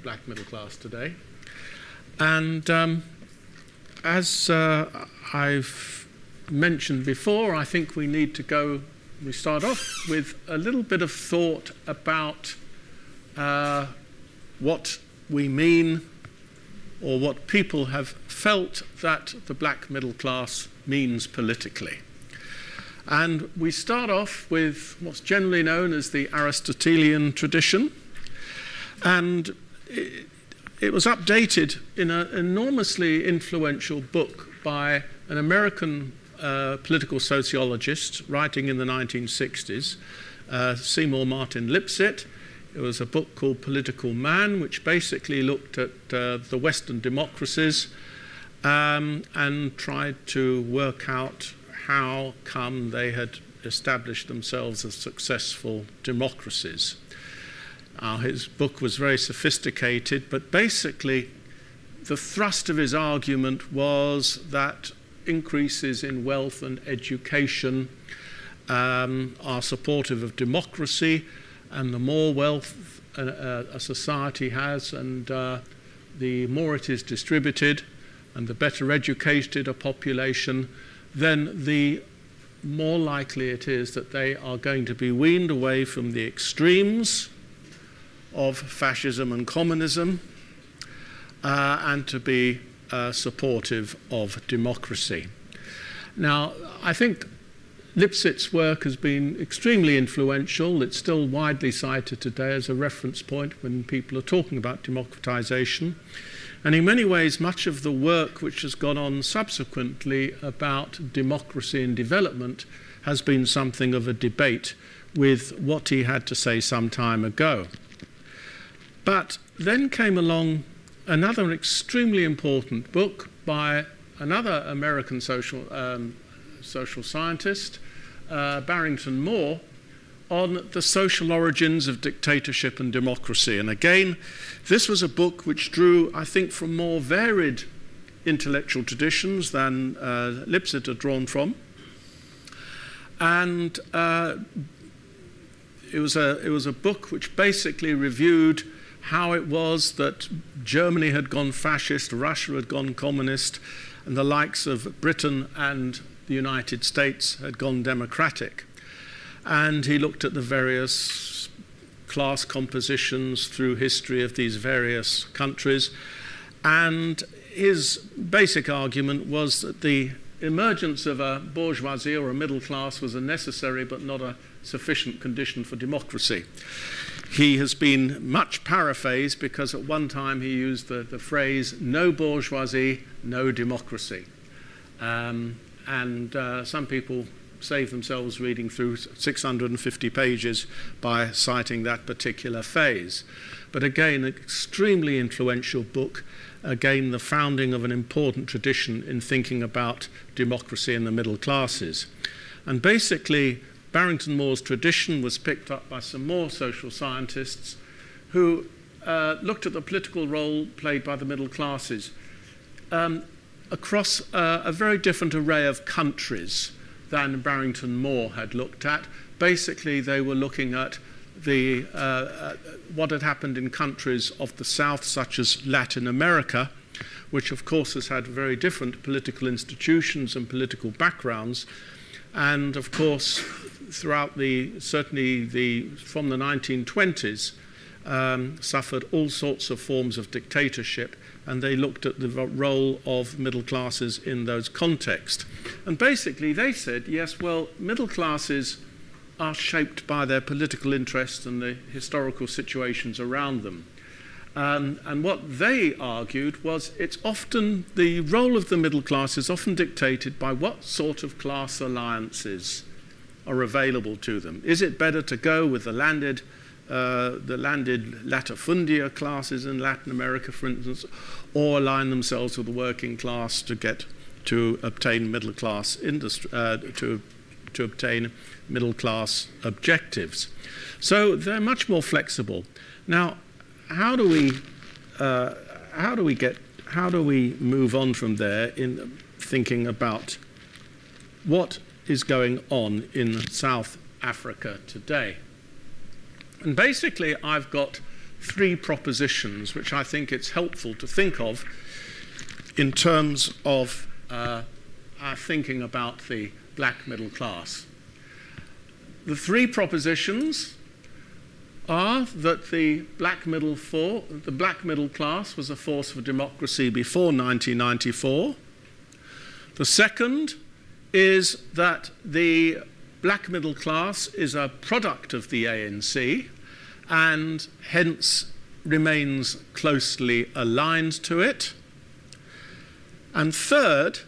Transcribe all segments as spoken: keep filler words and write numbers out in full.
the black middle class today. And um, as uh, I've mentioned before, I think we need to go, we start off with a little bit of thought about uh, what we mean or what people have felt that the black middle class means politically. And we start off with what's generally known as the Aristotelian tradition. And it, it was updated in an enormously influential book by an American uh, political sociologist writing in the nineteen sixties, uh, Seymour Martin Lipset. It was a book called Political Man, which basically looked at uh, the Western democracies um, and tried to work out how come they had established themselves as successful democracies. Uh, his book was very sophisticated, but basically the thrust of his argument was that increases in wealth and education um, are supportive of democracy, and the more wealth a, a society has and uh, the more it is distributed and the better educated a population, then the more likely it is that they are going to be weaned away from the extremes of fascism and communism uh, and to be uh, supportive of democracy. Now, I think Lipset's work has been extremely influential. It's still widely cited today as a reference point when people are talking about democratization. And in many ways, much of the work which has gone on subsequently about democracy and development has been something of a debate with what he had to say some time ago. But then came along another extremely important book by another American social um, social scientist, uh, Barrington Moore, on the social origins of dictatorship and democracy. And again, this was a book which drew, I think, from more varied intellectual traditions than uh, Lipset had drawn from. And uh, it was a, it was a book which basically reviewed how it was that Germany had gone fascist, Russia had gone communist, and the likes of Britain and the United States had gone democratic. And he looked at the various class compositions through history of these various countries. And his basic argument was that the emergence of a bourgeoisie or a middle class was a necessary but not a sufficient condition for democracy. He has been much paraphrased because at one time he used the, the phrase, no bourgeoisie, no democracy. Um, and uh, some people save themselves reading through six hundred fifty pages by citing that particular phase. But again, an extremely influential book, again, the founding of an important tradition in thinking about democracy in the middle classes. And basically, Barrington Moore's tradition was picked up by some more social scientists who uh, looked at the political role played by the middle classes um, across uh, a very different array of countries than Barrington Moore had looked at. Basically, they were looking at the, uh, uh, what had happened in countries of the South, such as Latin America, which of course has had very different political institutions and political backgrounds. And of course, throughout the, certainly the, from the nineteen twenties, um, suffered all sorts of forms of dictatorship, and they looked at the role of middle classes in those contexts. And basically they said, yes, well, middle classes are shaped by their political interests and the historical situations around them. Um, and what they argued was it's often, the role of the middle class is often dictated by what sort of class alliances are available to them. Is it better to go with the landed Uh, the landed latifundia classes in Latin America, for instance, or align themselves with the working class to get to obtain middle class industry, uh, to to obtain middle class objectives. So they're much more flexible. Now, how do we uh, how do we get how do we move on from there in thinking about what is going on in South Africa today? And basically, I've got three propositions which I think it's helpful to think of in terms of uh, our thinking about the black middle class. The three propositions are that the black middle for, the black middle class was a force for democracy before nineteen ninety-four. The second is that the black middle class is a product of the A N C and hence remains closely aligned to it. And third,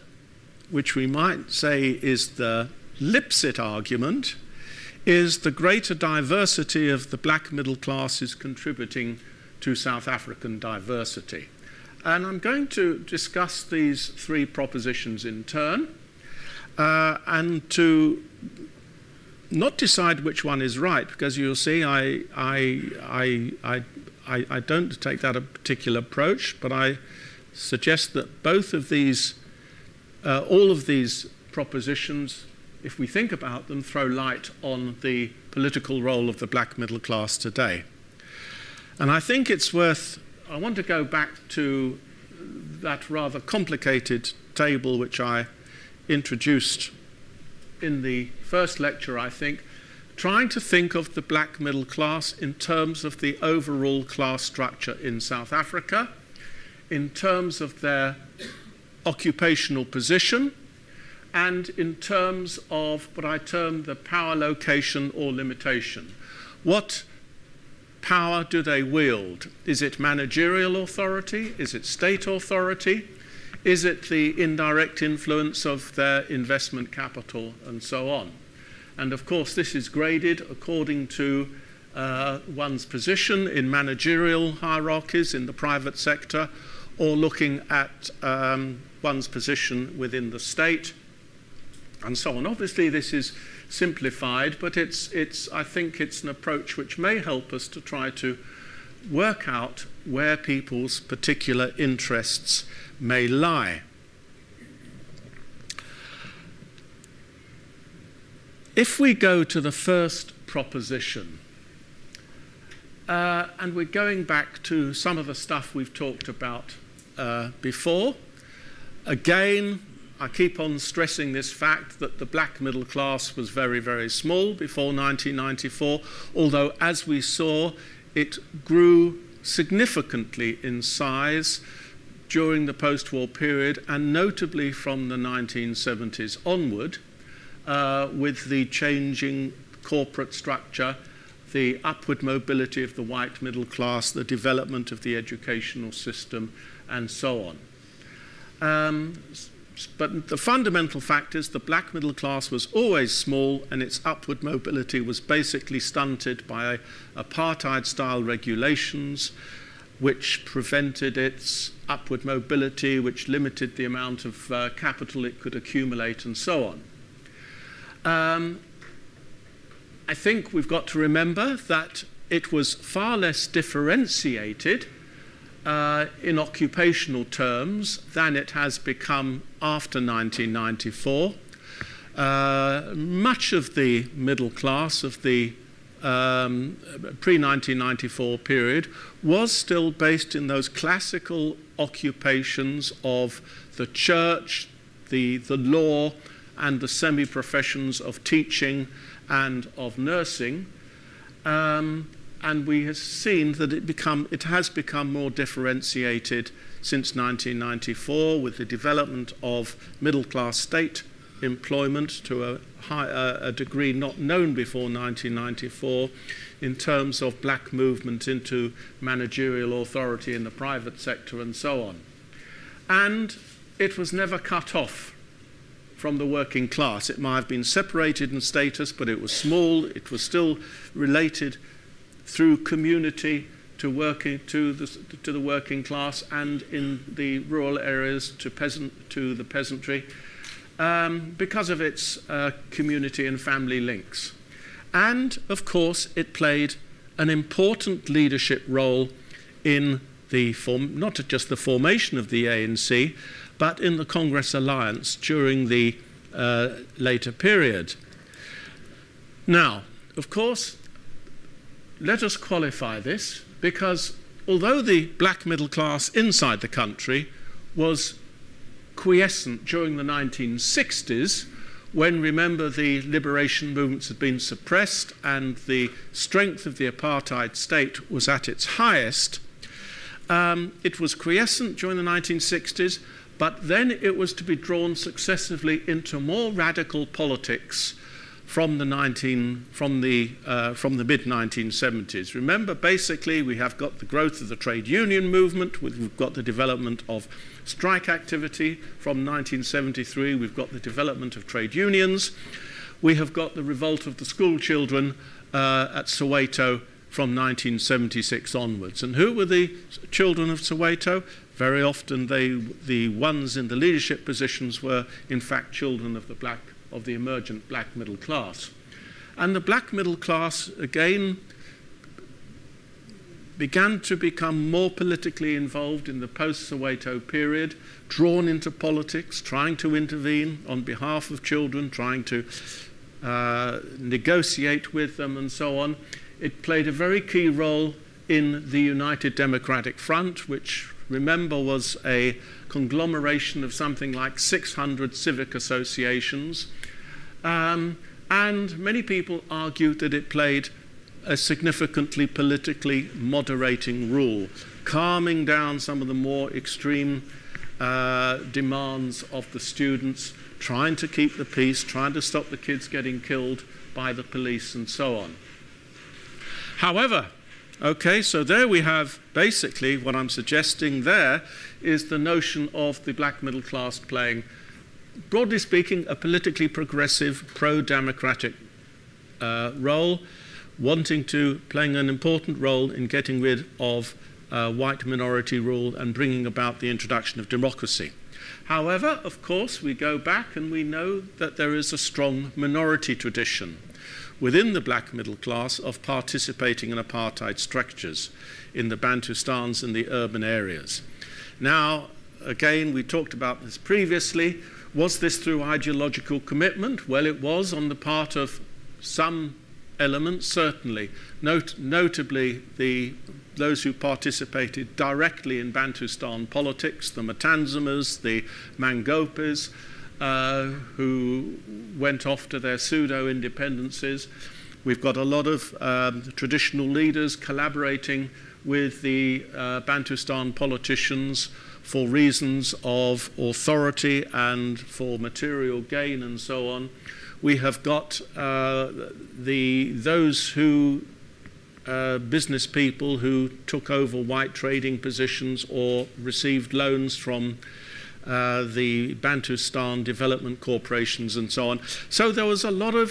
which we might say is the Lipset argument, is the greater diversity of the black middle class is contributing to South African diversity. And I'm going to discuss these three propositions in turn, uh, and to not decide which one is right, because you'll see I, I, I, I, I don't take that a particular approach, but I suggest that both of these, uh, all of these propositions, if we think about them, throw light on the political role of the black middle class today. And I think it's worth, I want to go back to that rather complicated table which I introduced in the first lecture, I think, trying to think of the black middle class in terms of the overall class structure in South Africa, in terms of their occupational position, and in terms of what I term the power location or limitation. What power do they wield? Is it managerial authority? Is it state authority? Is it the indirect influence of their investment capital and so on? And of course, this is graded according to uh, one's position in managerial hierarchies in the private sector, or looking at um, one's position within the state, and so on. Obviously, this is simplified, but it's, it's, I think it's an approach which may help us to try to work out where people's particular interests may lie. If we go to the first proposition, uh, and we're going back to some of the stuff we've talked about uh, before, again, I keep on stressing this fact that the black middle class was very, very small before nineteen ninety-four, although, as we saw, it grew significantly in size during the post-war period, and notably from the nineteen seventies onward, uh, with the changing corporate structure, the upward mobility of the white middle class, the development of the educational system, and so on. Um, But the fundamental fact is the black middle class was always small, and its upward mobility was basically stunted by apartheid-style regulations, which prevented its upward mobility, which limited the amount of uh, capital it could accumulate, and so on. Um, I think we've got to remember that it was far less differentiated Uh, in occupational terms than it has become after nineteen ninety-four. Uh, much of the middle class of the um, pre-nineteen ninety-four period was still based in those classical occupations of the church, the, the law, and the semi-professions of teaching and of nursing. Um, And we have seen that it, become, it has become more differentiated since nineteen ninety-four, with the development of middle-class state employment to a, high, uh, a degree not known before nineteen ninety-four, in terms of black movement into managerial authority in the private sector and so on. And it was never cut off from the working class. It might have been separated in status, but it was small. It was still related through community to, working, to, the, to the working class, and in the rural areas to, peasant, to the peasantry, um, because of its uh, community and family links. And, of course, it played an important leadership role in the form, not just the formation of the A N C, but in the Congress alliance during the uh, later period. Now, of course, let us qualify this. because although the black middle class inside the country was quiescent during the nineteen sixties, when, remember, the liberation movements had been suppressed and the strength of the apartheid state was at its highest, um, it was quiescent during the nineteen sixties, but then it was to be drawn successively into more radical politics from the nineteen, from the, uh, from the mid nineteen seventies. Remember, basically, we have got the growth of the trade union movement, we've got the development of strike activity from nineteen seventy-three, we've got the development of trade unions, we have got the revolt of the school children uh, at Soweto from nineteen seventy-six onwards. And who were the children of Soweto? Very often they, the ones in the leadership positions were, in fact, children of the black of the emergent black middle class. And the black middle class, again, began to become more politically involved in the post-Soweto period, drawn into politics, trying to intervene on behalf of children, trying to uh, negotiate with them and so on. It played a very key role in the United Democratic Front, which, remember, was a conglomeration of something like six hundred civic associations, um, and many people argued that it played a significantly politically moderating role, calming down some of the more extreme uh, demands of the students, trying to keep the peace, trying to stop the kids getting killed by the police and so on. However, okay, so there we have basically what I'm suggesting there is the notion of the black middle class playing, broadly speaking, a politically progressive, pro-democratic uh, role, wanting to, playing an important role in getting rid of uh, white minority rule and bringing about the introduction of democracy. However, of course, we go back and we know that there is a strong minority tradition within the black middle class of participating in apartheid structures in the Bantustans and the urban areas. Now, again, we talked about this previously. Was this through ideological commitment? Well, it was on the part of some elements, certainly. Not- notably, the, those who participated directly in Bantustan politics, the Matanzimas, the Mangopis, Uh, who went off to their pseudo-independences. We've got a lot of um, traditional leaders collaborating with the uh, Bantustan politicians for reasons of authority and for material gain and so on. We have got uh, the, those who, uh, business people who took over white trading positions or received loans from Uh, the Bantustan development corporations and so on. So there was a lot of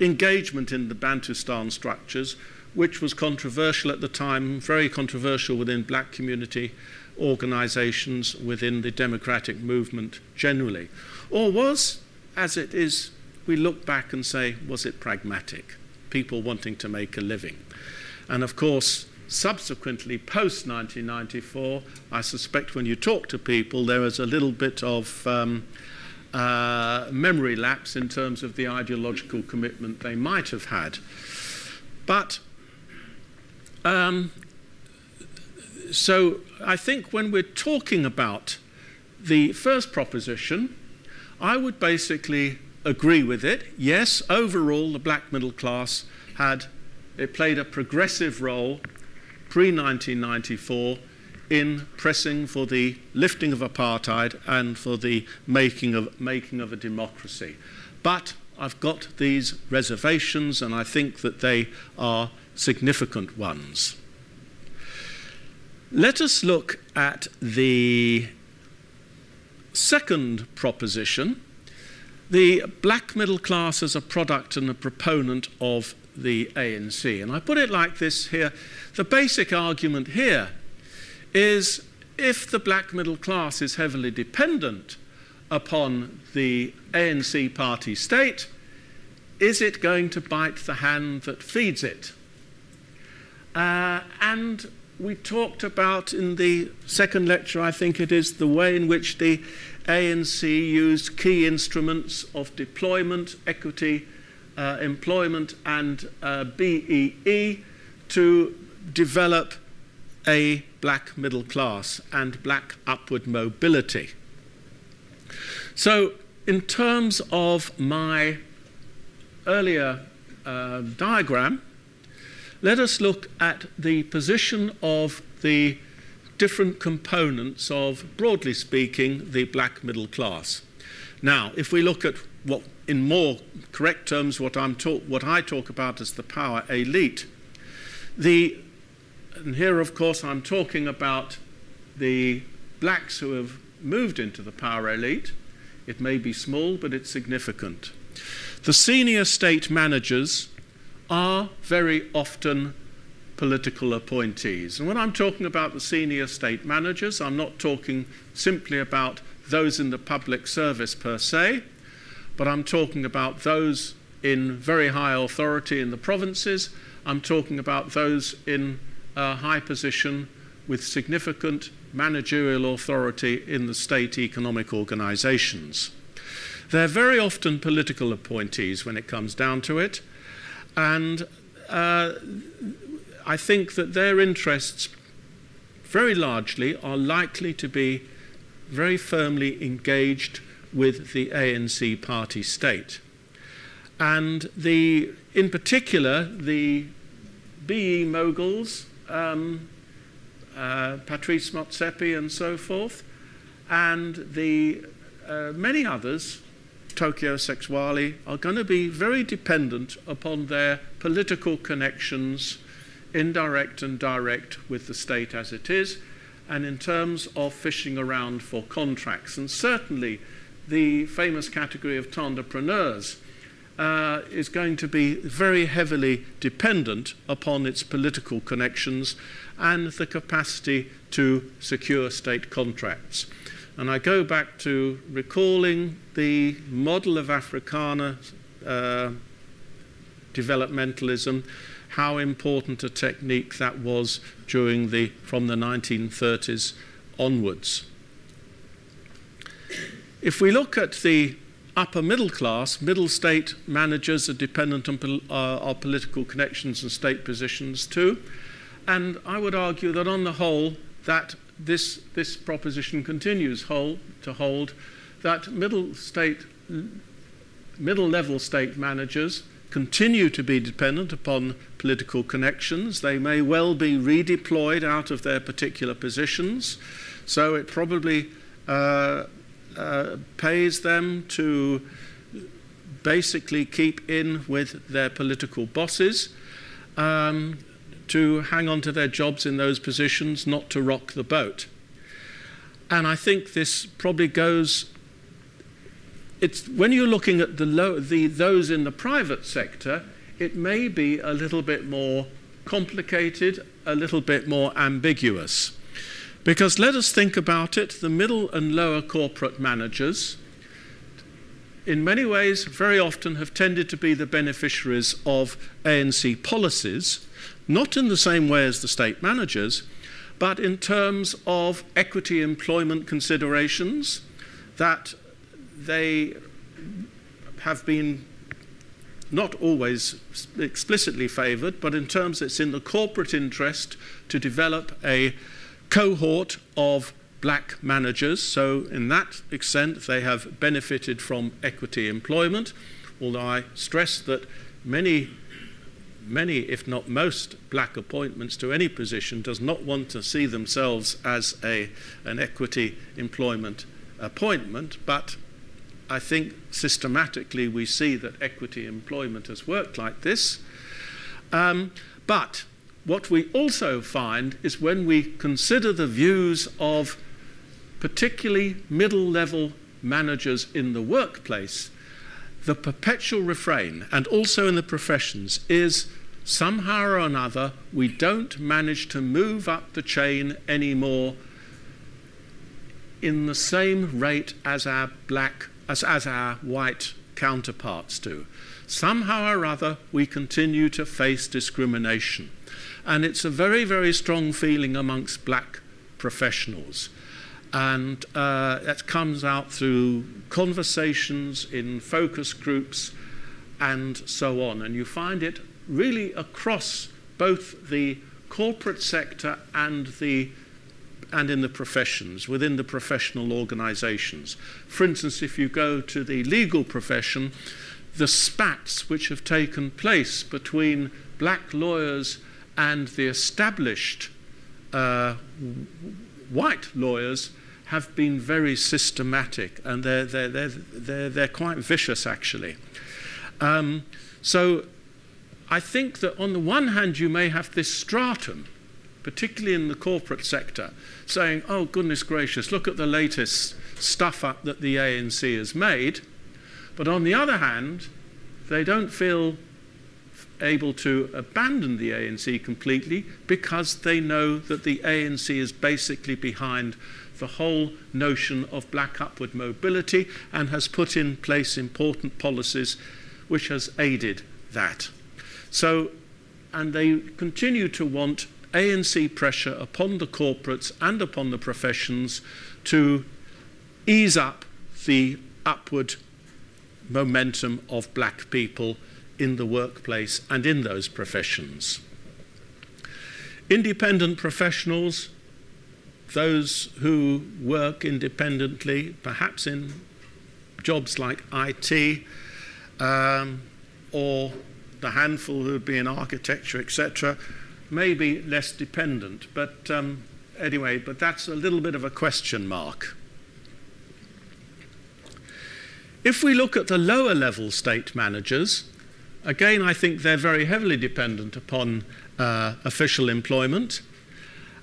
engagement in the Bantustan structures, which was controversial at the time, very controversial within black community organizations, within the democratic movement generally. Or was, as it is, we look back and say, was it pragmatic? People wanting to make a living. And of course, subsequently, post nineteen ninety-four, I suspect when you talk to people, there is a little bit of um, uh, memory lapse in terms of the ideological commitment they might have had. But, um, so I think when we're talking about the first proposition, I would basically agree with it. Yes, overall, the black middle class had, it played a progressive role pre nineteen ninety-four in pressing for the lifting of apartheid and for the making of, making of a democracy. But I've got these reservations, and I think that they are significant ones. Let us look at the second proposition, the black middle class as a product and a proponent of the A N C. And I put it like this here. The basic argument here is if the black middle class is heavily dependent upon the A N C party state, is it going to bite the hand that feeds it? Uh, and we talked about in the second lecture, I think it is, the way in which the A N C used key instruments of deployment, equity, Uh, employment and uh, B E E to develop a black middle class and black upward mobility. So in terms of my earlier uh, diagram, let us look at the position of the different components of, broadly speaking, the black middle class. Now, if we look at what, in more correct terms, what, I'm talk, what I talk about as the power elite, the, and here, of course, I'm talking about the blacks who have moved into the power elite. It may be small, but it's significant. The senior state managers are very often political appointees. And when I'm talking about the senior state managers, I'm not talking simply about those in the public service per se, but I'm talking about those in very high authority in the provinces. I'm talking about those in a high position with significant managerial authority in the state economic organizations. They're very often political appointees when it comes down to it, and uh, I think that their interests very largely are likely to be very firmly engaged with the A N C party state. And the, in particular, the B E moguls, um, uh, Patrice Motsepe and so forth, and the uh, many others, Tokyo Sexwale, are going to be very dependent upon their political connections, indirect and direct, with the state as it is, and in terms of fishing around for contracts. And certainly the famous category of Tandepreneurs uh, is going to be very heavily dependent upon its political connections and the capacity to secure state contracts. And I go back to recalling the model of Afrikaner uh, developmentalism, how important a technique that was during the, from the nineteen thirties onwards. If we look at the upper middle class, middle state managers are dependent on uh, our political connections and state positions too. And I would argue that on the whole, that this, this proposition continues hold, to hold, that middle state, middle level state managers continue to be dependent upon political connections. They may well be redeployed out of their particular positions, so it probably uh, uh, pays them to basically keep in with their political bosses, um, to hang on to their jobs in those positions, not to rock the boat. And I think this probably goes It's, when you're looking at the low, the, those in the private sector, it may be a little bit more complicated, a little bit more ambiguous. Because let us think about it, the middle and lower corporate managers, in many ways, very often have tended to be the beneficiaries of A N C policies, not in the same way as the state managers, but in terms of equity employment considerations that they have been not always explicitly favoured, but in terms it's in the corporate interest to develop a cohort of black managers. So in that extent, they have benefited from equity employment, although I stress that many, many, if not most, black appointments to any position does not want to see themselves as a, an equity employment appointment, but I think systematically we see that equity employment has worked like this. Um, but what we also find is when we consider the views of particularly middle-level managers in the workplace, the perpetual refrain, and also in the professions, is somehow or another we don't manage to move up the chain anymore in the same rate as our black As, as our white counterparts do. Somehow or other, we continue to face discrimination. And it's a very, very strong feeling amongst black professionals. And uh, that comes out through conversations in focus groups and so on. And you find it really across both the corporate sector and the and in the professions, within the professional organizations. For instance, if you go to the legal profession, the spats which have taken place between black lawyers and the established uh, white lawyers have been very systematic, and they're, they're, they're, they're, they're quite vicious, actually. Um, so I think that on the one hand, you may have this stratum, particularly in the corporate sector, saying, oh, goodness gracious, look at the latest stuff up that the A N C has made. But on the other hand, they don't feel able to abandon the A N C completely because they know that the A N C is basically behind the whole notion of black upward mobility and has put in place important policies which has aided that. So, and they continue to want A N C pressure upon the corporates and upon the professions to ease up the upward momentum of black people in the workplace and in those professions. Independent professionals, those who work independently, perhaps in jobs like I T, um, or the handful who would be in architecture, et cetera, maybe less dependent, but um, anyway, but that's a little bit of a question mark. If we look at the lower level state managers, again, I think they're very heavily dependent upon uh, official employment,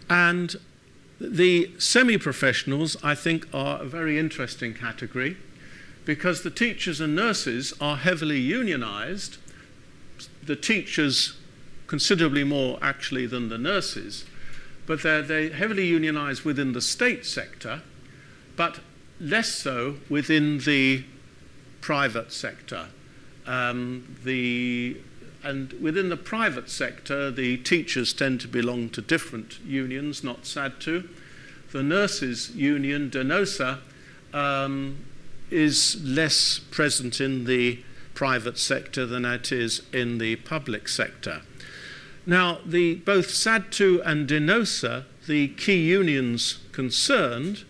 and the semi-professionals, I think, are a very interesting category because the teachers and nurses are heavily unionized. The teachers considerably more actually than the nurses, but they're, they're heavily unionized within the state sector, but less so within the private sector. Um, the, and within the private sector, the teachers tend to belong to different unions, not S A D T U. The nurses' union, DENOSA, um, is less present in the private sector than it is in the public sector. Now, the, both S A D T U and DENOSA, the key unions concerned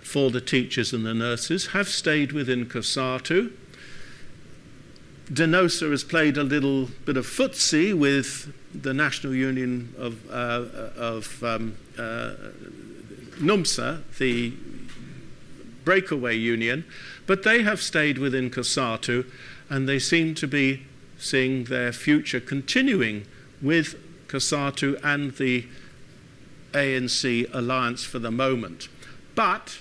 for the teachers and the nurses, have stayed within COSATU. DENOSA has played a little bit of footsie with the National Union of, uh, of um, uh, NUMSA, the breakaway union, but they have stayed within COSATU, and they seem to be seeing their future continuing with COSATU and the A N C alliance for the moment. But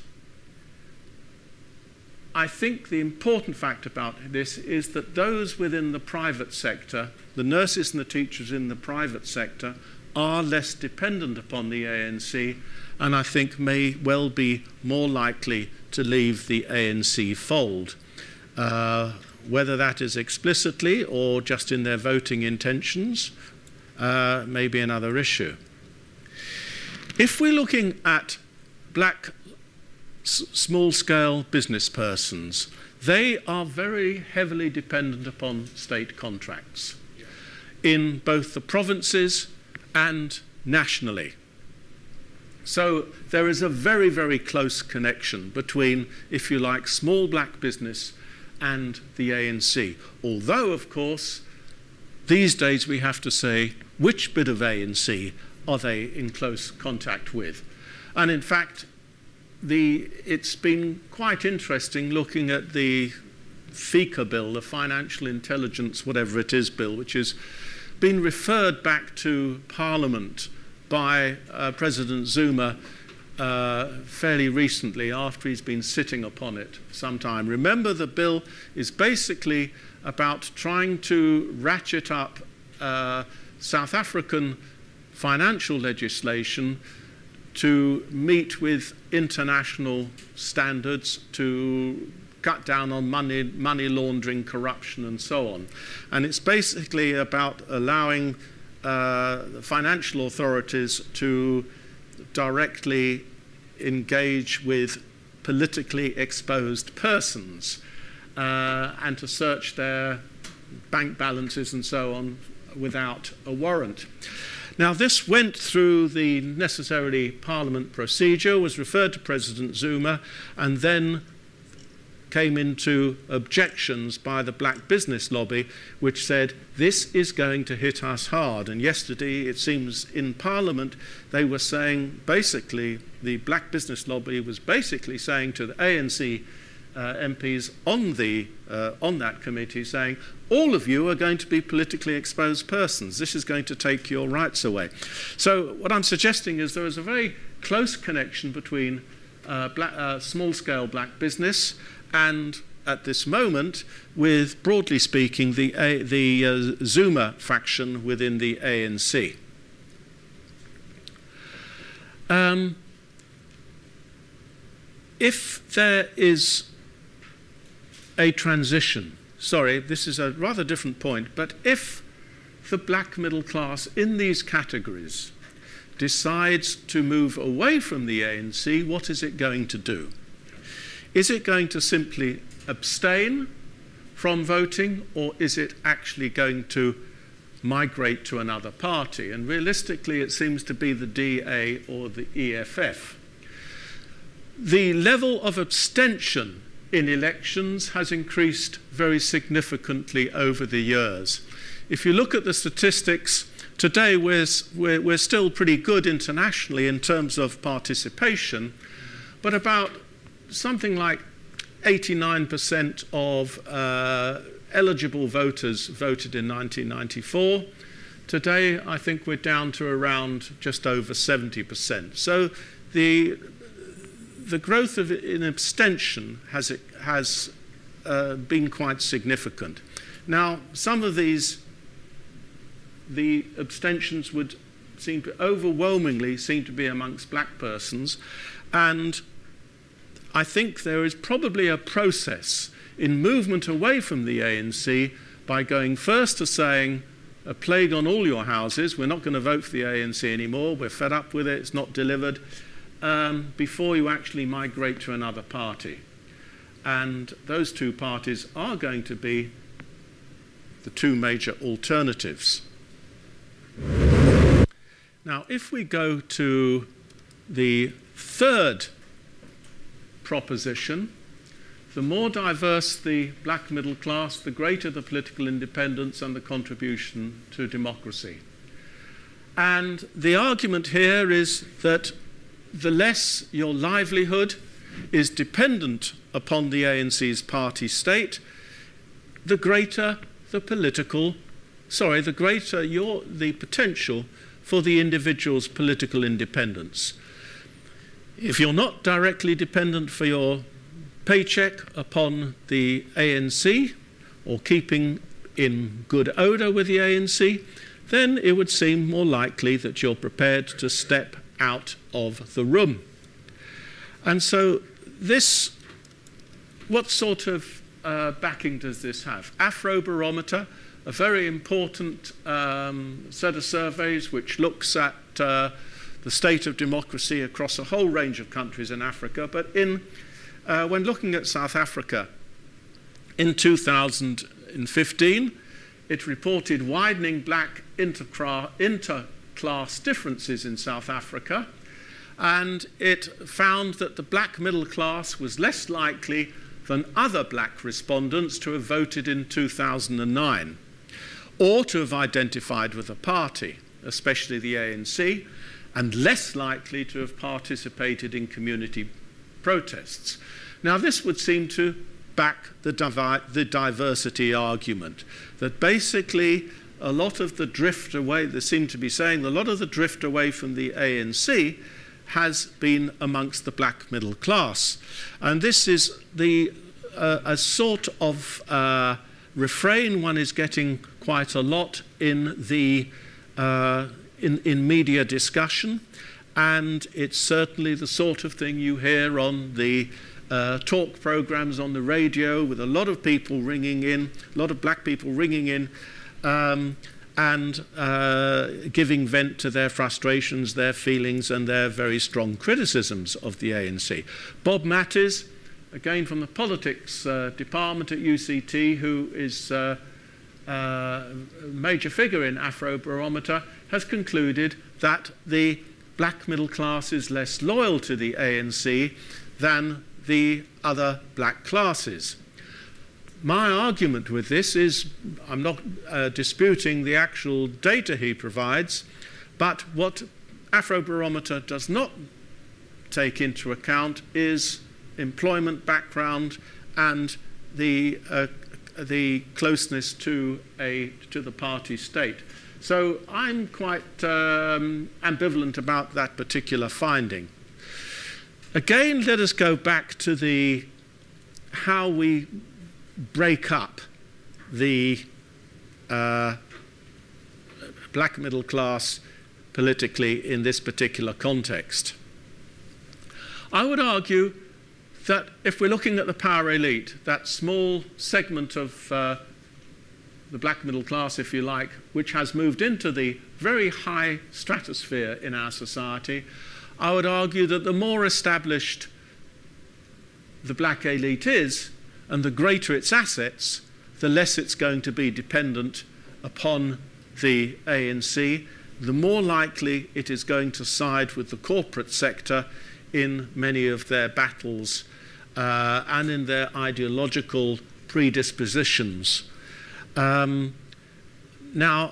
I think the important fact about this is that those within the private sector, the nurses and the teachers in the private sector, are less dependent upon the A N C and I think may well be more likely to leave the A N C fold. Uh, whether that is explicitly or just in their voting intentions, Uh, may be another issue. If we're looking at black s small-scale business persons, they are very heavily dependent upon state contracts in both the provinces and nationally. So there is a very, very close connection between, if you like, small black business and the A N C. Although, of course, these days we have to say, which bit of A N C are they in close contact with? And in fact, the, it's been quite interesting looking at the FICA bill, the Financial Intelligence, whatever it is bill, which has been referred back to Parliament by uh, President Zuma uh, fairly recently after he's been sitting upon it for some time. Remember, the bill is basically about trying to ratchet up uh, South African financial legislation to meet with international standards, to cut down on money, money laundering, corruption, and so on. And it's basically about allowing uh, financial authorities to directly engage with politically exposed persons uh, and to search their bank balances and so on without a warrant. Now, this went through the necessary parliament procedure, was referred to President Zuma, and then came into objections by the black business lobby, which said, this is going to hit us hard. And yesterday, it seems, in Parliament, they were saying, basically, the black business lobby was basically saying to the A N C uh, M Ps on, the, uh, on that committee, saying, all of you are going to be politically exposed persons. This is going to take your rights away. So what I'm suggesting is there is a very close connection between uh, black, uh, small-scale black business and at this moment, with, broadly speaking, the, A, the uh, Zuma faction within the A N C. Um, if there is a transition, sorry, this is a rather different point, but if the black middle class in these categories decides to move away from the A N C, what is it going to do? Is it going to simply abstain from voting, or is it actually going to migrate to another party? And realistically, it seems to be the D A or the E F F. The level of abstention in elections has increased very significantly over the years. If you look at the statistics, today we're, we're, we're still pretty good internationally in terms of participation, but about something like eighty-nine percent of uh, eligible voters voted in nineteen ninety-four. Today, I think we're down to around just over seventy percent. So the, the growth of, in abstention has, has uh, been quite significant. Now, some of these, the abstentions would seem to overwhelmingly seem to be amongst black persons, and I think there is probably a process in movement away from the A N C by going first to saying, a plague on all your houses, we're not going to vote for the A N C anymore, we're fed up with it, it's not delivered, um, before you actually migrate to another party. And those two parties are going to be the two major alternatives. Now, if we go to the third proposition, the more diverse the black middle class, the greater the political independence and the contribution to democracy. And the argument here is that the less your livelihood is dependent upon the A N C's party state, the greater the political, sorry, the greater your, the potential for the individual's political independence. If you're not directly dependent for your paycheck upon the A N C or keeping in good odour with the A N C, then it would seem more likely that you're prepared to step out of the room. And so this, what sort of uh, backing does this have? Afrobarometer, a very important um, set of surveys which looks at uh, the state of democracy across a whole range of countries in Africa, but in, uh, when looking at South Africa, in two thousand fifteen, it reported widening black inter-class differences in South Africa, and it found that the black middle class was less likely than other black respondents to have voted in two thousand nine, or to have identified with a party, especially the A N C, and less likely to have participated in community protests. Now, this would seem to back the, divi the diversity argument, that basically a lot of the drift away, they seem to be saying, a lot of the drift away from the A N C has been amongst the black middle class. And this is the, uh, a sort of uh, refrain one is getting quite a lot in the uh, In, in media discussion, and it's certainly the sort of thing you hear on the uh, talk programs on the radio, with a lot of people ringing in, a lot of black people ringing in um, and uh, giving vent to their frustrations, their feelings and their very strong criticisms of the A N C. Bob Mattes, again from the politics uh, department at U C T, who is uh, uh, major figure in Afrobarometer, has concluded that the black middle class is less loyal to the A N C than the other black classes. My argument with this is, I'm not uh, disputing the actual data he provides, but what Afrobarometer does not take into account is employment background and the, uh, the closeness to, a, to the party state. So I'm quite um, ambivalent about that particular finding. Again, let us go back to the how we break up the uh, black middle class politically in this particular context. I would argue that if we're looking at the power elite, that small segment of uh, the black middle class, if you like, which has moved into the very high stratosphere in our society, I would argue that the more established the black elite is, and the greater its assets, the less it's going to be dependent upon the A N C, the more likely it is going to side with the corporate sector in many of their battles uh, and in their ideological predispositions. Um, now,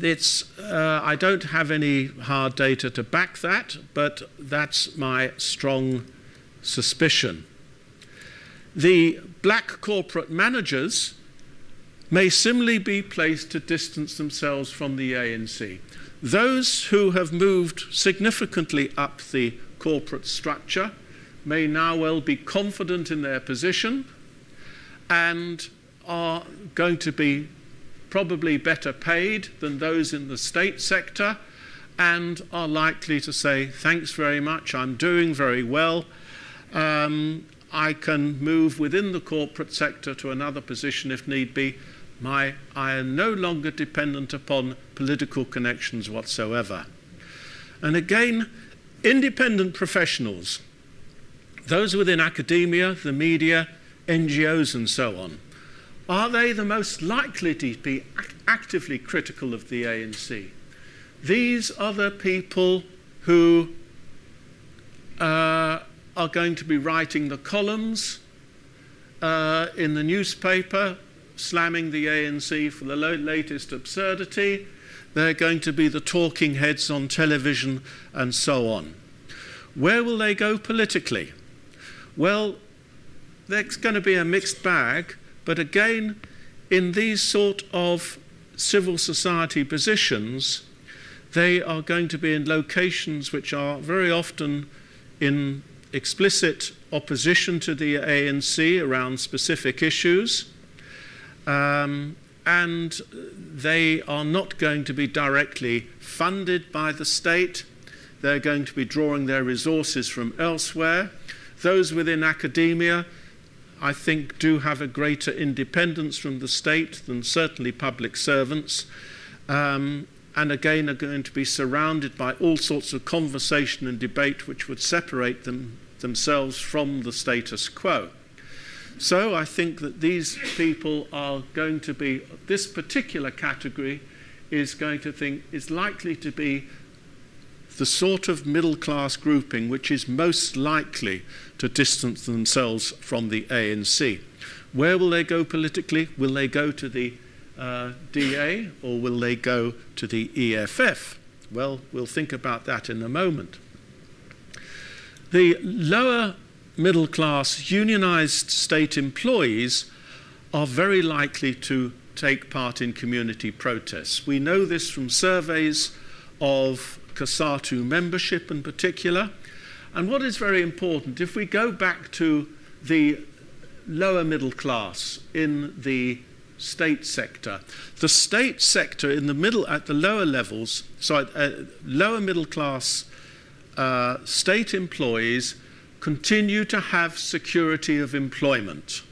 it's, uh, I don't have any hard data to back that, but that's my strong suspicion. The black corporate managers may similarly be placed to distance themselves from the A N C. Those who have moved significantly up the corporate structure may now well be confident in their position and are going to be probably better paid than those in the state sector, and are likely to say, thanks very much, I'm doing very well. Um, I can move within the corporate sector to another position if need be. My, I am no longer dependent upon political connections whatsoever. And again, independent professionals, those within academia, the media, N G Os and so on, are they the most likely to be act actively critical of the A N C? These are the people who uh, are going to be writing the columns uh, in the newspaper, slamming the A N C for the latest absurdity. They're going to be the talking heads on television and so on. Where will they go politically? Well, there's going to be a mixed bag. But again, in these sort of civil society positions, they are going to be in locations which are very often in explicit opposition to the A N C around specific issues, um, and they are not going to be directly funded by the state. They're going to be drawing their resources from elsewhere. Those within academia, I think, do have a greater independence from the state than certainly public servants, um, and again are going to be surrounded by all sorts of conversation and debate which would separate them, themselves from the status quo. So I think that these people are going to be, this particular category is going to think, is likely to be the sort of middle-class grouping which is most likely to distance themselves from the A N C. Where will they go politically? Will they go to the uh, D A or will they go to the E F F? Well, we'll think about that in a moment. The lower middle-class unionized state employees are very likely to take part in community protests. We know this from surveys of COSATU membership in particular. And what is very important, if we go back to the lower middle class in the state sector, the state sector in the middle, at the lower levels, so at, uh, lower middle class uh, state employees continue to have security of employment.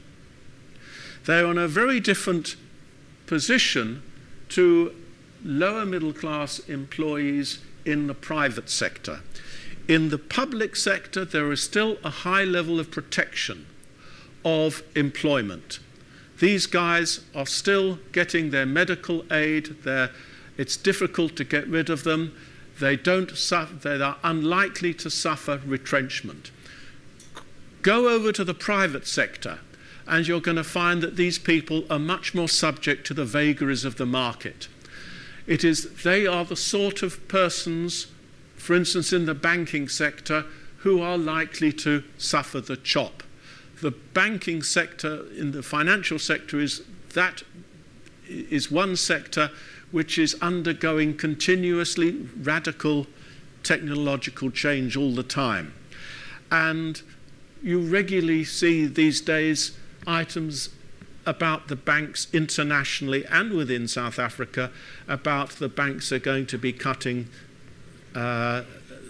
They're on a very different position to lower middle class employees in the private sector. In the public sector, there is still a high level of protection of employment. These guys are still getting their medical aid. They're, it's difficult to get rid of them. They don't suffer, they are unlikely to suffer retrenchment. Go over to the private sector and you're going to find that these people are much more subject to the vagaries of the market. It is, they are the sort of persons, for instance in the banking sector, who are likely to suffer the chop. The banking sector, in the financial sector, is that is one sector which is undergoing continuously radical technological change all the time. And you regularly see these days items about the banks internationally and within South Africa, about the banks are going to be cutting uh,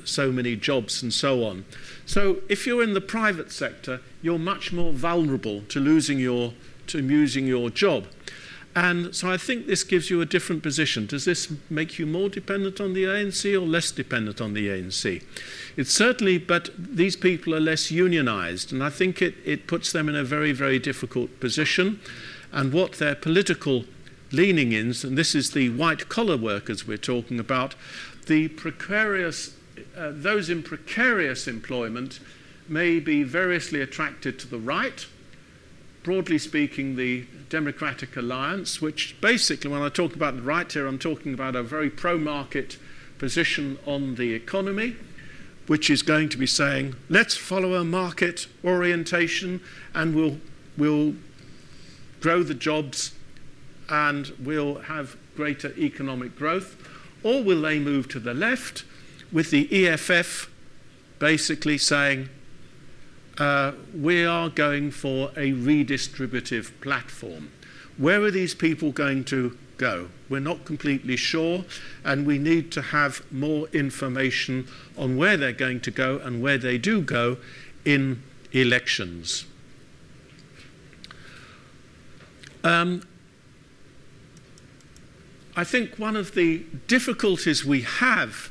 so many jobs and so on. So if you're in the private sector, you're much more vulnerable to losing your, to losing your job. And so I think this gives you a different position. Does this make you more dependent on the A N C or less dependent on the A N C? It's certainly, but these people are less unionized, and I think it, it puts them in a very, very difficult position. And what their political leaning is, and this is the white-collar workers we're talking about, the precarious, uh, those in precarious employment may be variously attracted to the right, broadly speaking, the Democratic Alliance, which basically, when I talk about the right here, I'm talking about a very pro-market position on the economy, which is going to be saying, let's follow a market orientation and we'll, we'll grow the jobs and we'll have greater economic growth. Or will they move to the left with the E F F basically saying, Uh, we are going for a redistributive platform. Where are these people going to go? We're not completely sure, and we need to have more information on where they're going to go and where they do go in elections. Um, I think one of the difficulties we have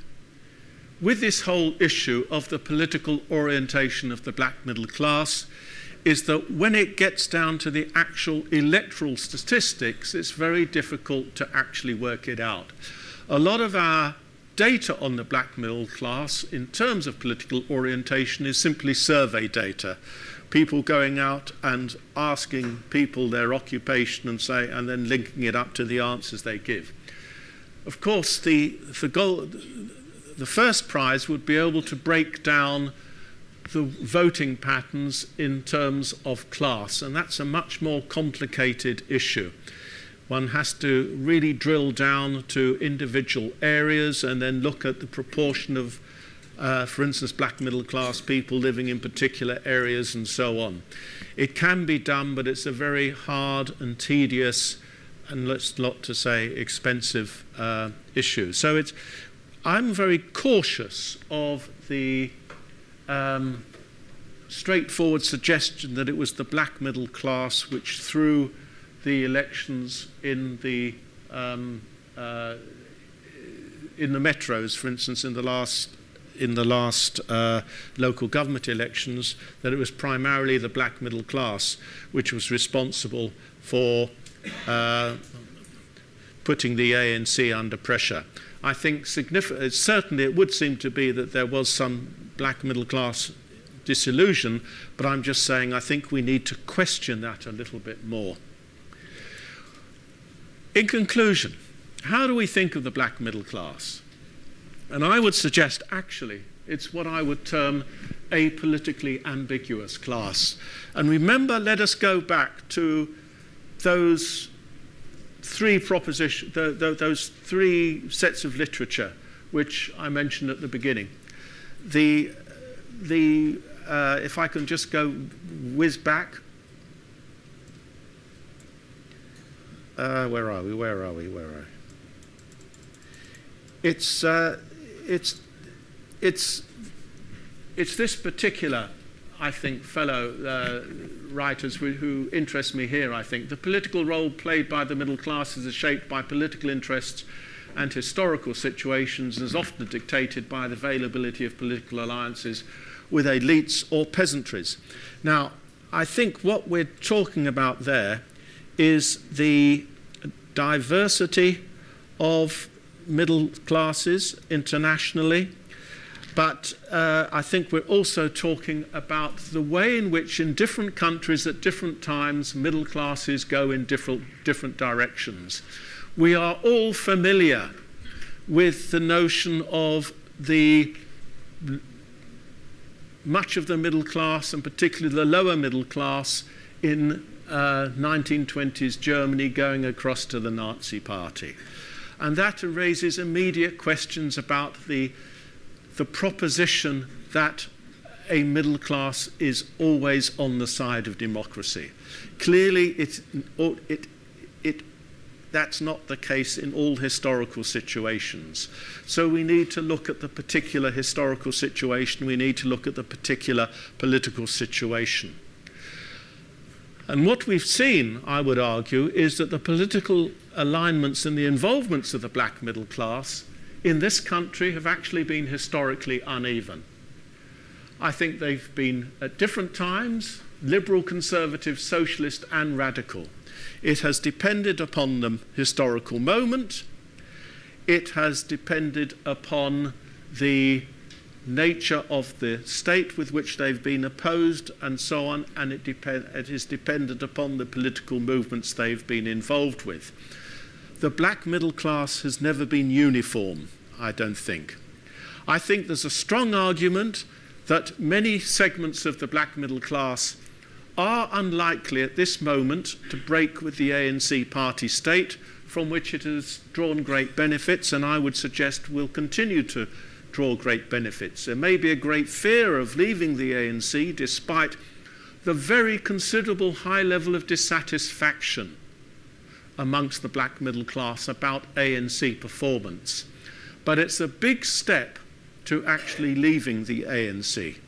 with this whole issue of the political orientation of the black middle class is that when it gets down to the actual electoral statistics, it's very difficult to actually work it out. A lot of our data on the black middle class in terms of political orientation is simply survey data. People going out and asking people their occupation and say, and then linking it up to the answers they give. Of course, the, the goal, the first prize would be able to break down the voting patterns in terms of class, and that's a much more complicated issue. One has to really drill down to individual areas and then look at the proportion of, uh, for instance, black middle class people living in particular areas and so on. It can be done, but it's a very hard and tedious, and let's not to say expensive, uh, issue. So it's I'm very cautious of the um, straightforward suggestion that it was the black middle class which threw the elections in the um, uh, in the metros, for instance, in the last in the last uh, local government elections, that it was primarily the black middle class which was responsible for uh, putting the A N C under pressure. I think significant, certainly it would seem to be that there was some black middle class disillusion, but I'm just saying I think we need to question that a little bit more. In conclusion, how do we think of the black middle class? And I would suggest actually it's what I would term a politically ambiguous class. And remember, let us go back to those three proposition, the, the, those three sets of literature which I mentioned at the beginning. The, the, uh, if I can just go whiz back. Uh, where are we, where are we, where are we? It's, uh, it's, it's, it's this particular, I think, fellow uh, writers who, who interest me here, I think. The political role played by the middle classes is shaped by political interests and historical situations and is often dictated by the availability of political alliances with elites or peasantries. Now, I think what we're talking about there is the diversity of middle classes internationally. But uh, I think we're also talking about the way in which in different countries at different times middle classes go in different, different directions. We are all familiar with the notion of the much of the middle class, and particularly the lower middle class, in uh, nineteen twenties Germany going across to the Nazi Party. And that raises immediate questions about the the proposition that a middle class is always on the side of democracy. Clearly, it's, it, it, that's not the case in all historical situations. So we need to look at the particular historical situation, we need to look at the particular political situation. And what we've seen, I would argue, is that the political alignments and the involvements of the black middle class in this country have actually been historically uneven. I think they've been at different times liberal, conservative, socialist and radical. It has depended upon the historical moment. It has depended upon the nature of the state with which they've been opposed and so on, and it, depend- it is dependent upon the political movements they've been involved with. The black middle class has never been uniform, I don't think. I think there's a strong argument that many segments of the black middle class are unlikely at this moment to break with the A N C party state, from which it has drawn great benefits, and I would suggest will continue to draw great benefits. There may be a great fear of leaving the A N C despite the very considerable high level of dissatisfaction amongst the black middle class about A N C performance. But it's a big step to actually leaving the A N C.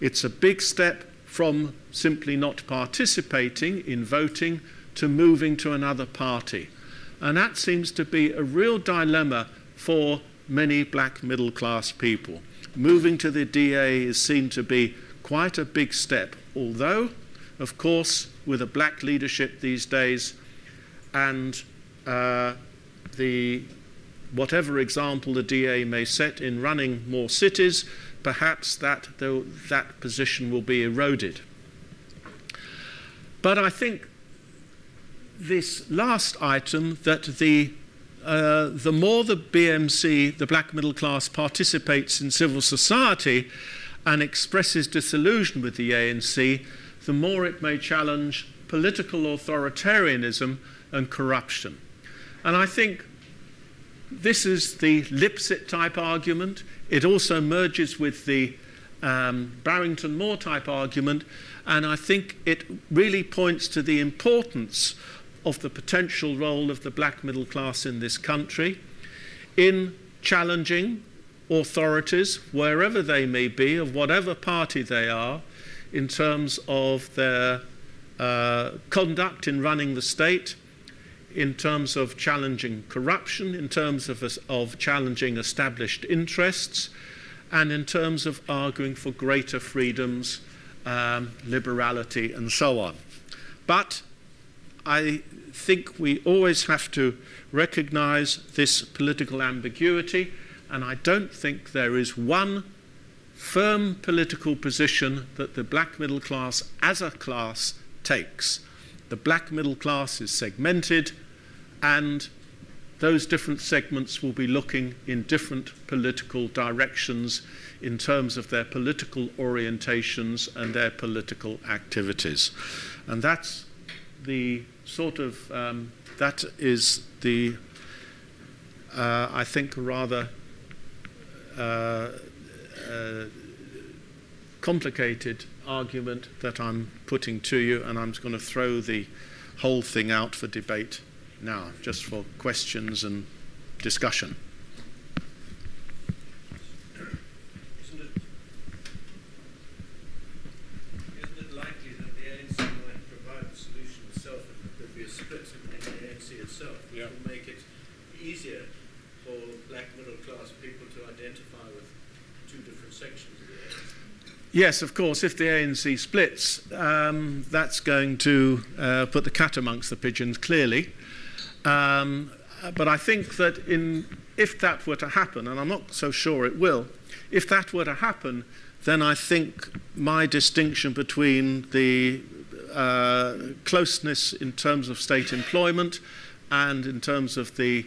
It's a big step from simply not participating in voting to moving to another party. And that seems to be a real dilemma for many black middle class people. Moving to the D A is seen to be quite a big step, although, of course, with a black leadership these days, and uh, the, whatever example the D A may set in running more cities, perhaps that, that position will be eroded. But I think this last item, that the, uh, the more the B M C, the black middle class, participates in civil society and expresses disillusion with the A N C, the more it may challenge political authoritarianism and corruption. And I think this is the Lipset type argument. It also merges with the um, Barrington Moore type argument, and I think it really points to the importance of the potential role of the black middle class in this country in challenging authorities, wherever they may be, of whatever party they are, in terms of their uh, conduct in running the state, in terms of challenging corruption, in terms of, of challenging established interests, and in terms of arguing for greater freedoms, um, liberality, and so on. But I think we always have to recognize this political ambiguity, and I don't think there is one firm political position that the black middle class as a class takes. The black middle class is segmented, and those different segments will be looking in different political directions in terms of their political orientations and their political activities. And that's the sort of, um, that is the, uh, I think, rather uh, uh, complicated argument that I'm putting to you, and I'm just going to throw the whole thing out for debate now, just for questions and discussion. Isn't it, isn't it likely that the A N C might provide the solution itself, and there could be a split in the A N C itself, which yeah. will make it easier for black middle class people to identify with two different sections of the A N C? Yes, of course, if the A N C splits, um, that's going to uh, put the cat amongst the pigeons, clearly. Um, but I think that in, if that were to happen, and I'm not so sure it will, if that were to happen, then I think my distinction between the uh, closeness in terms of state employment and in terms of the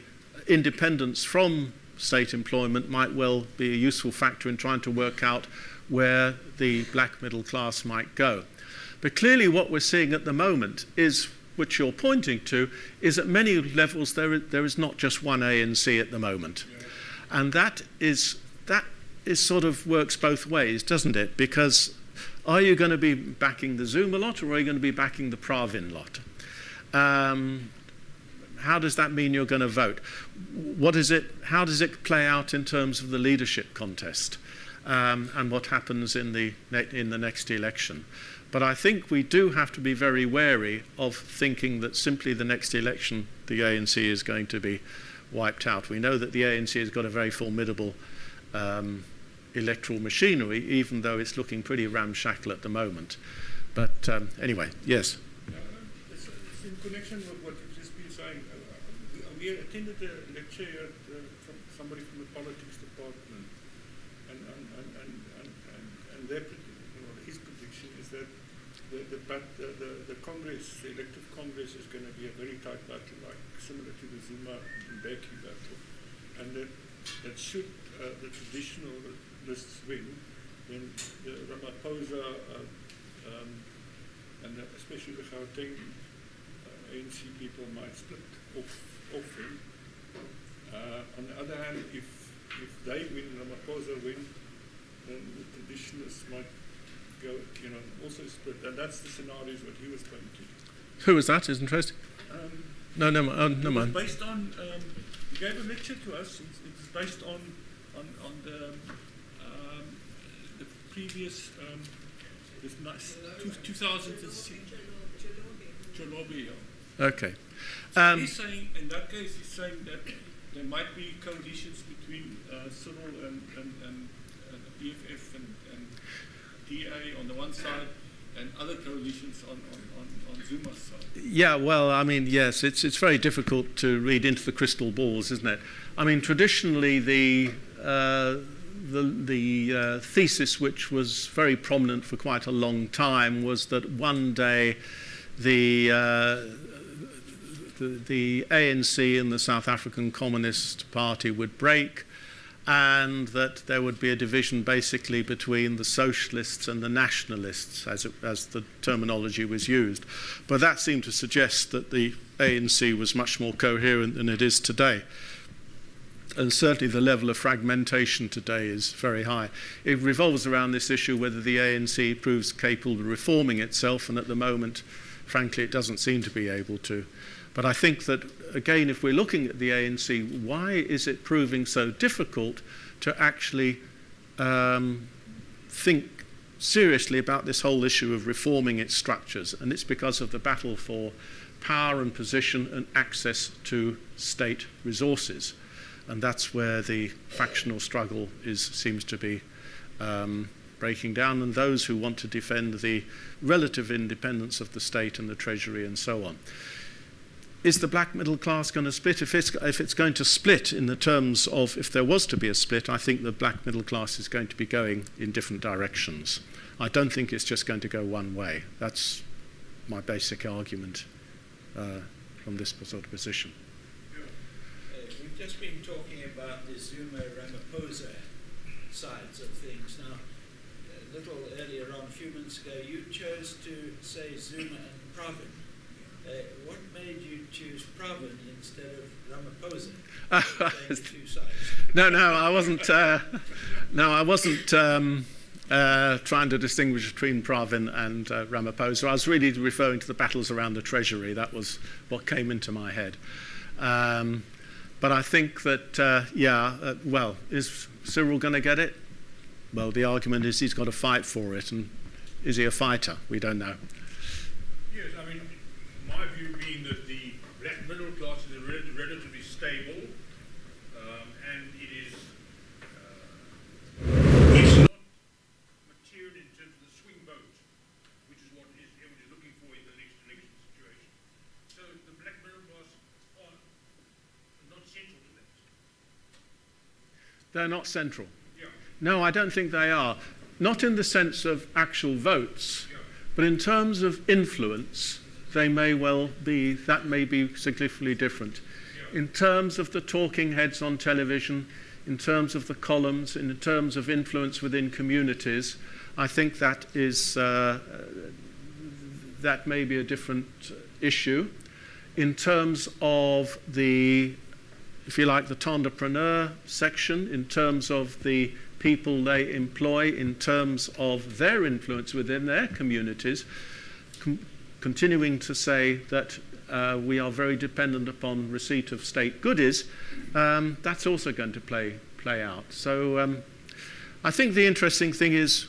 independence from state employment might well be a useful factor in trying to work out where the black middle class might go. But clearly what we're seeing at the moment is, which you're pointing to, is at many levels there is, there is not just one A N C at the moment. And that is, that is sort of works both ways, doesn't it? Because are you going to be backing the Zuma lot or are you going to be backing the Pravin lot? Um, How does that mean you're going to vote? What is it? How does it play out in terms of the leadership contest, um, and what happens in the ne- in the next election? But I think we do have to be very wary of thinking that simply the next election the A N C is going to be wiped out. We know that the A N C has got a very formidable um, electoral machinery, even though it's looking pretty ramshackle at the moment. But um, anyway, yes. Uh, in connection with what you just been saying, we attended a lecture here uh, from somebody from the politics department, and and and and, and, and their prediction, or his prediction, is that the the, the the the Congress, the elective Congress, is going to be a very tight battle, like similar to the Zuma and Mbeki battle, and that that should uh, the traditional lists win, then the Ramaphosa uh, um, and especially the Gauteng uh, A N C people might split off. Often. Uh, on the other hand, if if they win, Ramaphosa win, then the traditionalists might go, you know, also split. And that's the scenarios what he was pointing to. Who was that? Is interesting. Um, no, no, no, no mind. Based on, um, he gave a lecture to us. It's, it's based on on on the um, the previous um, this nice two thousand six. Jolobi. Okay. So um, he's saying, in that case, he's saying that there might be coalitions between uh, Cyril and, and, and, and B F F and, and D A on the one side and other coalitions on, on, on, on Zuma's side. Yeah, well, I mean, yes, it's, it's very difficult to read into the crystal balls, isn't it? I mean, traditionally, the, uh, the, the uh, thesis, which was very prominent for quite a long time, was that one day the... Uh, The, the A N C and the South African Communist Party would break, and that there would be a division basically between the socialists and the nationalists, as, it, as the terminology was used. But that seemed to suggest that the A N C was much more coherent than it is today. And certainly the level of fragmentation today is very high. It revolves around this issue whether the A N C proves capable of reforming itself, and at the moment, frankly, it doesn't seem to be able to. But I think that, again, if we're looking at the A N C, why is it proving so difficult to actually um, think seriously about this whole issue of reforming its structures? And it's because of the battle for power and position and access to state resources. And that's where the factional struggle is, seems to be um, breaking down, and those who want to defend the relative independence of the state and the treasury and so on. Is the black middle class going to split? If it's, if it's going to split in the terms of, if there was to be a split, I think the black middle class is going to be going in different directions. I don't think it's just going to go one way. That's my basic argument uh, from this sort of position. Uh, we've just been talking about the Zuma-Ramaphosa sides of things. Now, a little earlier on, a few minutes ago, you chose to say Zuma and Pravin. Uh, what made you choose Pravin instead of Ramaphosa? Uh, no, no, I wasn't. Uh, no, I wasn't um, uh, trying to distinguish between Pravin and uh, Ramaphosa. I was really referring to the battles around the Treasury. That was what came into my head. Um, but I think that, uh, yeah, uh, well, is Cyril going to get it? Well, the argument is he's got to fight for it, and is he a fighter? We don't know. Yes, I mean. My view being that the black middle class is re relatively stable, um, and it is uh, it's not material in the black man was on, not central to that. They're not central. Yeah. No, I don't think they are. Not in the sense of actual votes, yeah. but in terms of influence, they may well be, that may be significantly different. Yeah. In terms of the talking heads on television, in terms of the columns, in terms of influence within communities, I think that is, uh, that may be a different issue. In terms of the, if you like, the Tandepreneur section, in terms of the people they employ, in terms of their influence within their communities, com- continuing to say that uh, we are very dependent upon receipt of state goodies, um, that's also going to play, play out. So um, I think the interesting thing is,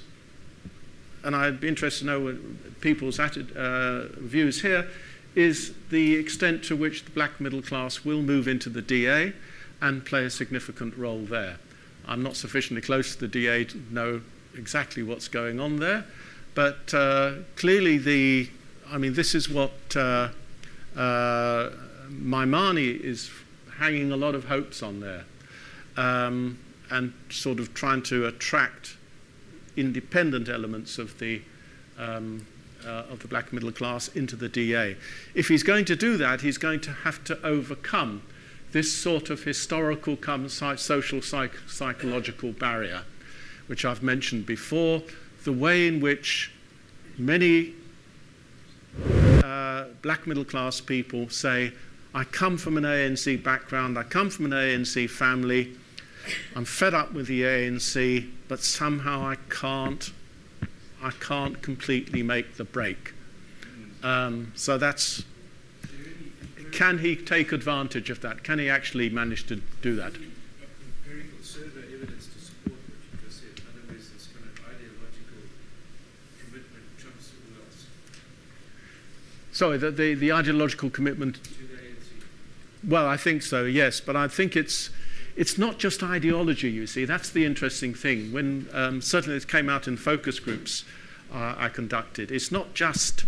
and I'd be interested to know people's atti- uh, views here, is the extent to which the black middle class will move into the D A and play a significant role there. I'm not sufficiently close to the D A to know exactly what's going on there, but uh, clearly the, I mean, this is what uh, uh, Maimane is hanging a lot of hopes on there, um, and sort of trying to attract independent elements of the um, uh, of the black middle class into the D A. If he's going to do that, he's going to have to overcome this sort of historical come social psych- psychological barrier, which I've mentioned before, the way in which many uh, black middle class people say, I come from an A N C background, I come from an A N C family, I'm fed up with the A N C, but somehow I can't, I can't completely make the break. Um, so that's, can he take advantage of that? Can he actually manage to do that? Empirical survey evidence to support what you just said. In other words, this kind of ideological commitment trumps all else. Sorry, the, the, the ideological commitment. To the A N C. Well, I think so, yes, but I think it's it's not just ideology, you see. That's the interesting thing. When um, certainly it came out in focus groups uh, I conducted, it's not just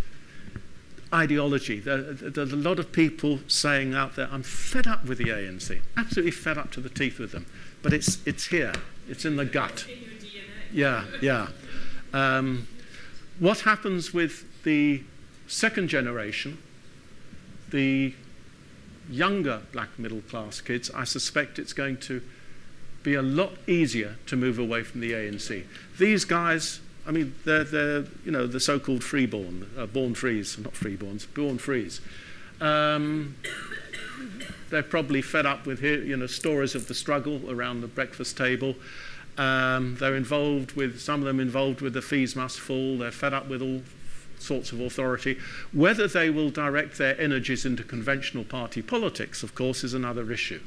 ideology. There's a lot of people saying out there, I'm fed up with the A N C, absolutely fed up to the teeth with them. But it's it's here, it's in the gut. In your D N A. Yeah, yeah. Um, what happens with the second generation, the younger black middle class kids? I suspect it's going to be a lot easier to move away from the A N C. These guys, I mean, they're, they're, you know, the so-called freeborn, uh, born frees, not freeborns, born frees. Um, they're probably fed up with, you know, stories of the struggle around the breakfast table. Um, they're involved with, some of them involved with the fees must fall. They're fed up with all sorts of authority. Whether they will direct their energies into conventional party politics, of course, is another issue.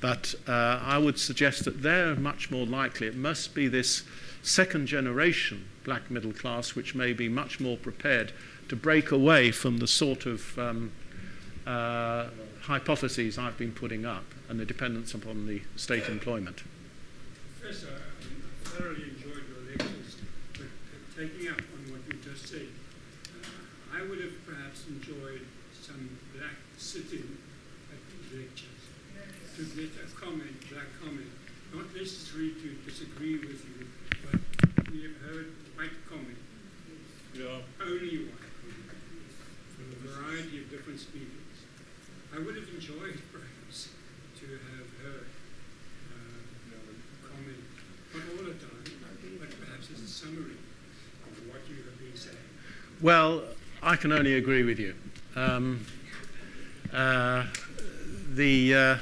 But uh, I would suggest that they're much more likely. It must be this second generation black middle class which may be much more prepared to break away from the sort of um, uh, hypotheses I've been putting up and the dependence upon the state employment. Professor, I thoroughly enjoyed your lectures, but taking up on what you just said, uh, I would have perhaps enjoyed some black sitting at these lectures to get a comment, black comment, not necessarily to disagree with you, but we have heard white comment, yeah. Only white comment, from a variety of different speakers. I would have enjoyed, perhaps, to have heard uh, a comment, not all the time, but perhaps as a summary of what you have been saying. Well, I can only agree with you. Um, uh, the uh,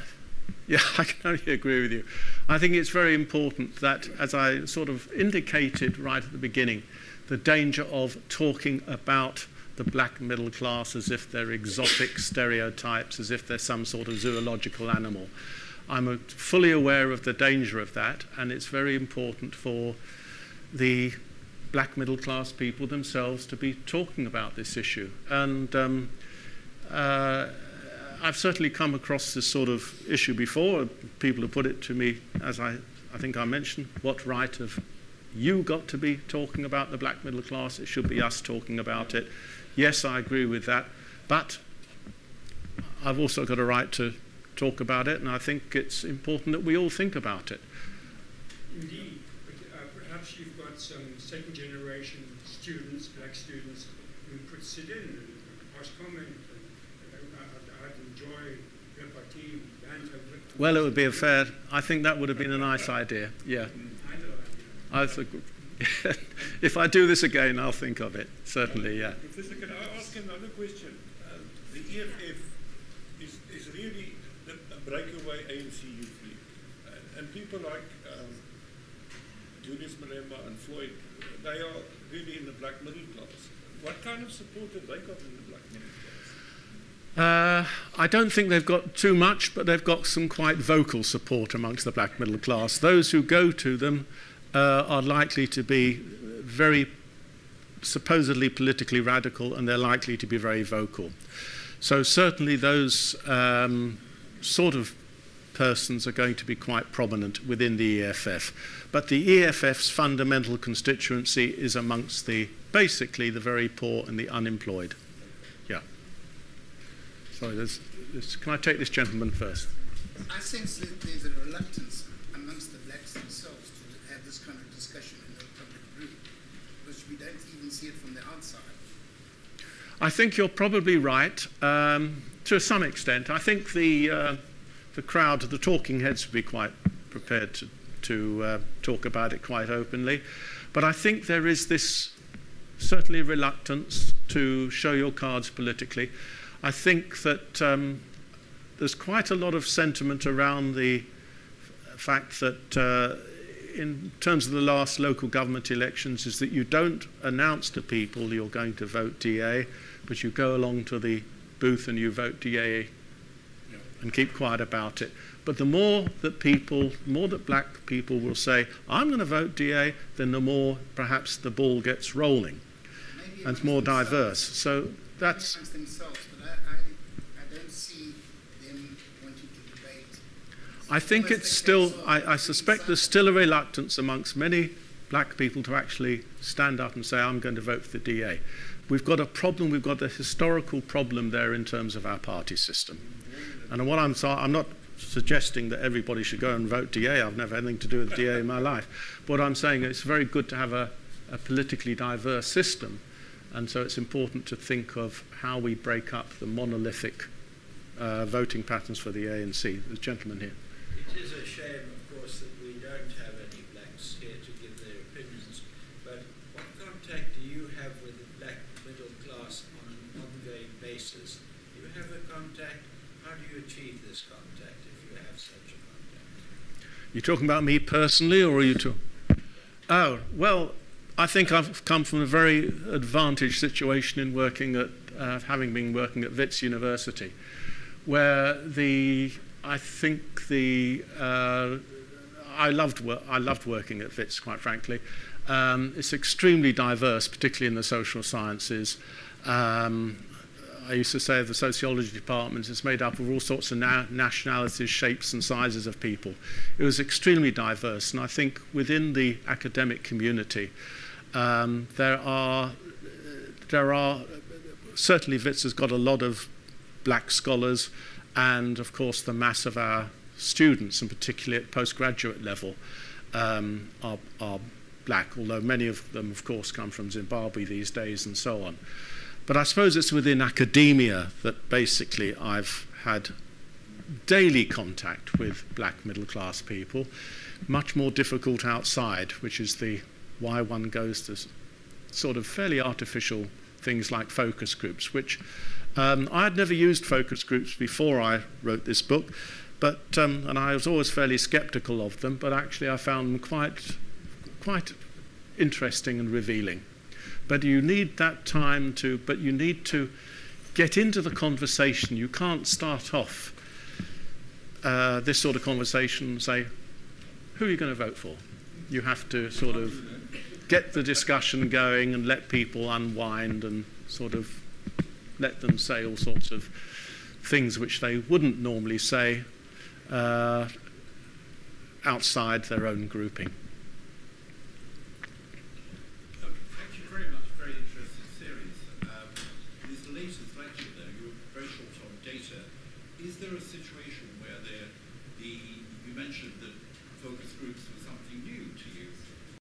yeah, I can only agree with you. I think it's very important that, as I sort of indicated right at the beginning, the danger of talking about the black middle class as if they're exotic stereotypes, as if they're some sort of zoological animal. I'm fully aware of the danger of that, and it's very important for the black middle class people themselves to be talking about this issue. And um, uh, I've certainly come across this sort of issue before. People have put it to me, as I, I think I mentioned, what right have you got to be talking about the black middle class? It should be us talking about it. Yes, I agree with that. But I've also got a right to talk about it, and I think it's important that we all think about it. Indeed. But, uh, perhaps you've got some second-generation students, black students, who could sit in and ask comment, and uh, I'd enjoy repartee banter. Well, it would be a fair... I think that would have been a nice idea, yeah. I think... If I do this again, I'll think of it, certainly, yeah. Professor, can I ask another question? Uh, the E F F is, is really the breakaway A N C youth league. Uh, and people like um, Julius Malema and Floyd, they are really in the black middle class. What kind of support have they got in the black middle class? Uh, I don't think they've got too much, but they've got some quite vocal support amongst the black middle class. Those who go to them Uh, are likely to be very supposedly politically radical, and they're likely to be very vocal. So certainly those um, sort of persons are going to be quite prominent within the E F F. But the E F F's fundamental constituency is amongst the, basically, the very poor and the unemployed. Yeah. Sorry, there's, there's, can I take this gentleman first? I sense that there's a reluctance amongst the blacks themselves this kind of discussion in the public group, because we don't even see it from the outside. I think you're probably right, um, to some extent. I think the uh, the crowd, the talking heads, would be quite prepared to, to uh, talk about it quite openly. But I think there is this certainly reluctance to show your cards politically. I think that um, there's quite a lot of sentiment around the fact that uh, in terms of the last local government elections, is that you don't announce to people you're going to vote D A, but you go along to the booth and you vote D A and keep quiet about it. But the more that people, more that black people will say, I'm going to vote D A, then the more perhaps the ball gets rolling. Maybe and it's more themselves. diverse. So that's... Maybe themselves, but I, I, I don't see them wanting to debate. I think it's still, I, I suspect there's still a reluctance amongst many black people to actually stand up and say, I'm going to vote for the D A. We've got a problem, we've got a historical problem there in terms of our party system. And what I'm, I'm not suggesting that everybody should go and vote D A. I've never had anything to do with the D A in my life. But what I'm saying is it's very good to have a, a politically diverse system. And so it's important to think of how we break up the monolithic uh, voting patterns for the A N C. The gentleman here. It is a shame, of course, that we don't have any blacks here to give their opinions, but what contact do you have with the black middle class on an ongoing basis? Do you have a contact? How do you achieve this contact if you have such a contact? You're talking about me personally, or are you talking? Oh, well, I think I've come from a very advantaged situation in working at, uh, having been working at Wits University, where the... I think the uh, I loved wor I loved working at Wits, quite frankly. Um, it's extremely diverse, particularly in the social sciences. Um, I used to say of the sociology department, it's made up of all sorts of na nationalities, shapes, and sizes of people. It was extremely diverse, and I think within the academic community, um, there are there are certainly Wits has got a lot of black scholars. And, of course, the mass of our students, and particularly at postgraduate level, um, are, are black, although many of them, of course, come from Zimbabwe these days and so on. But I suppose it's within academia that basically I've had daily contact with black middle-class people, much more difficult outside, which is the why one goes to sort of fairly artificial things like focus groups, which... Um, I had never used focus groups before I wrote this book, but, um, and I was always fairly sceptical of them, but actually I found them quite, quite interesting and revealing. But you need that time to, but you need to get into the conversation. You can't start off uh, this sort of conversation and say, who are you going to vote for? You have to sort of get the discussion going and let people unwind and sort of let them say all sorts of things which they wouldn't normally say uh, outside their own grouping.